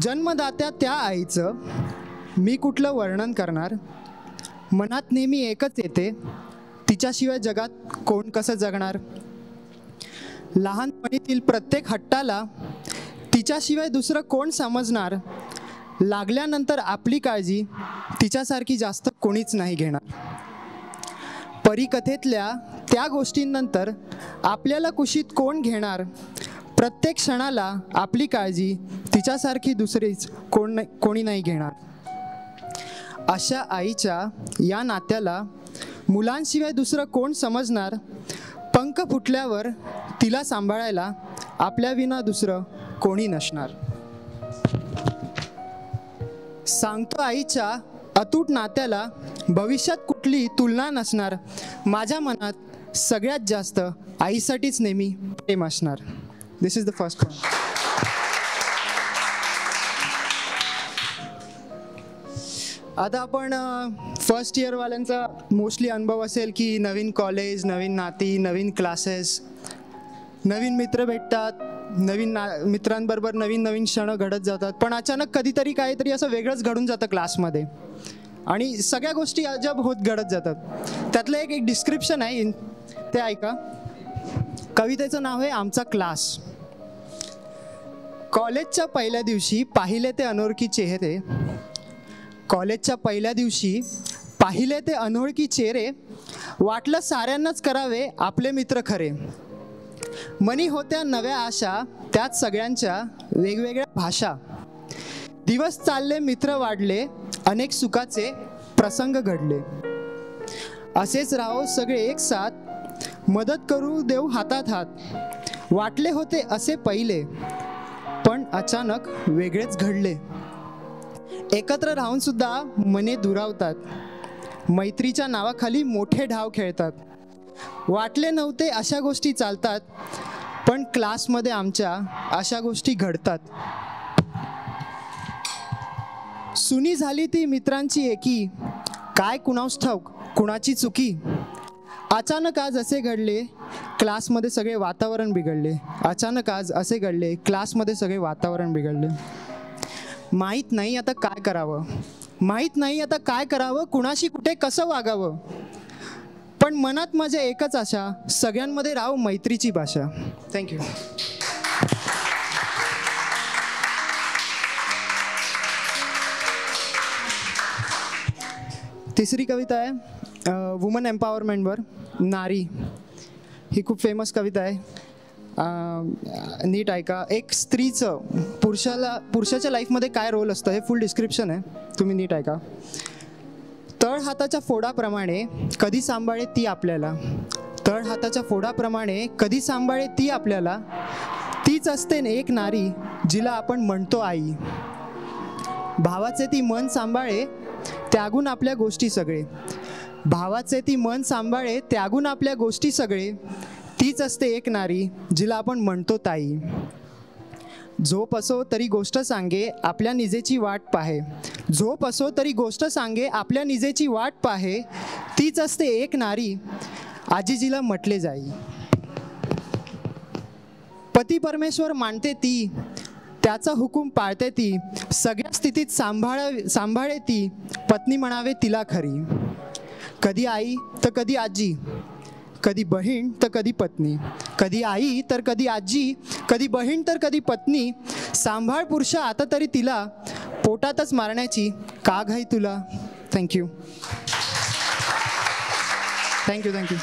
जन्मदात्या त्या आईचं मी कुठलं वर्णन करणार. मनात नेहमी एकच येते, तिच्याशिवाय जगात कोण कसं जगणार. लहानपणीतील प्रत्येक हट्टाला तिच्याशिवाय दुसरं कोण समजणार. लागल्यानंतर आपली काळजी तिच्यासारखी जास्त कोणीच नाही घेणार. परीकथेतल्या त्या गोष्टींनंतर आपल्याला कुशीत कोण घेणार. प्रत्येक क्षणाला आपली काळजी तिच्यासारखी दुसरीच कोणी नाही घेणार. अशा आईच्या या नात्याला मुलांशिवाय दुसरं कोण समजणार. पंख फुटल्यावर तिला सांभाळायला आपल्याविना दुसरं कोणी नसणार. सांगतो आईच्या अतूट नात्याला भविष्यात कुठली तुलना नसणार. माझ्या मनात सगळ्यात जास्त आईसाठीच नेहमी प्रेम असणार. This is the first one. आता आपण फर्स्ट इयरवाल्यांचा मोस्टली अनुभव असेल की नवीन कॉलेज, नवीन नाती, नवीन क्लासेस, नवीन मित्र भेटतात, नवीन मित्रांबरोबर नवीन नवीन क्षण घडत जातात. पण अचानक कधीतरी काहीतरी असं वेगळंच घडून जातं क्लासमध्ये आणि सगळ्या गोष्टी अजब होत घडत जातात. त्यातलं एक डिस्क्रिप्शन आहे ते ऐका. कवितेचं नाव आहे आमचा क्लास. कॉलेजच्या पहिल्या दिवशी पाहिले ते अनोळखी चेहरे. कॉलेजच्या पहिल्या दिवशी पाहिले ते अनोळखी चेहरे. वाटलं साऱ्यांनाच करावे आपले मित्र खरे. मनी होत्या नव्या आशा, त्यात सगळ्यांच्या वेगवेगळ्या भाषा. दिवस चालले, मित्र वाढले, अनेक सुखाचे प्रसंग घडले. असेच राहो सगळे एक साथ, मदत करू देऊ हातात हात. वाटले होते असे पहिले, पण अचानक वेगळेच घडले. एकत्र राहून सुद्धा मने दुरावतात, मैत्रीच्या नावाखाली मोठे ढाव खेळतात. वाटले नव्हते अशा गोष्टी चालतात, पण क्लासमध्ये आमच्या अशा गोष्टी घडतात. सुनी झाली ती मित्रांची एकी, काय कुणास ठाऊक कुणाची चुकी. अचानक आज असे घडले क्लासमध्ये सगळे वातावरण बिघडले. अचानक आज असे घडले क्लासमध्ये सगळे वातावरण बिघडले. माहीत नाही आता काय करावं. माहीत नाही आता काय करावं, कुणाशी कुठे कसं वागावं. पण मनात माझ्या एकच आशा, सगळ्यांमध्ये राव मैत्रीची भाषा. थँक्यू. तिसरी कविता आहे वुमन एम्पावरमेंटवर, नारी. ही खूप फेमस कविता आहे, नीट ऐका. एक स्त्रीचं पुरुषाच्या लाईफमध्ये काय रोल असतं हे फुल डिस्क्रिप्शन आहे, तुम्ही नीट ऐका. तळ हाताच्या फोडाप्रमाणे कधी सांभाळे ती आपल्याला. तळ हाताच्या फोडाप्रमाणे कधी सांभाळे ती आपल्याला. तीच असते एक नारी जिला आपण म्हणतो आई. भावाचे ती मन सांभाळे त्यागून आपल्या गोष्टी सगळे. भावाचे ती मन सांभाळे त्यागून आपल्या गोष्टी सगळे. तीच असते एक नारी जिला आपण म्हणतो ताई. झोप असो तरी गोष्ट सांगे आपल्या निजेची वाट पाहे. झोप असो तरी गोष्ट सांगे आपल्या निजेची वाट पाहे. तीच असते एक नारी आजीजीला म्हटले जाई. पती परमेश्वर मानते ती, त्याचा हुकूम पाळते ती. सगळ्या स्थितीत सांभाळे ती, पत्नी म्हणावे तिला खरी. कधी आई तर कधी आजी, कधी बहीण तर कधी पत्नी. कधी आई तर कधी आजी, कधी बहीण तर कधी पत्नी. सांभाळ पुरुषा आता तरी तिला, पोटातच मारण्याची का घाई तुला. Thank you thank you thank you.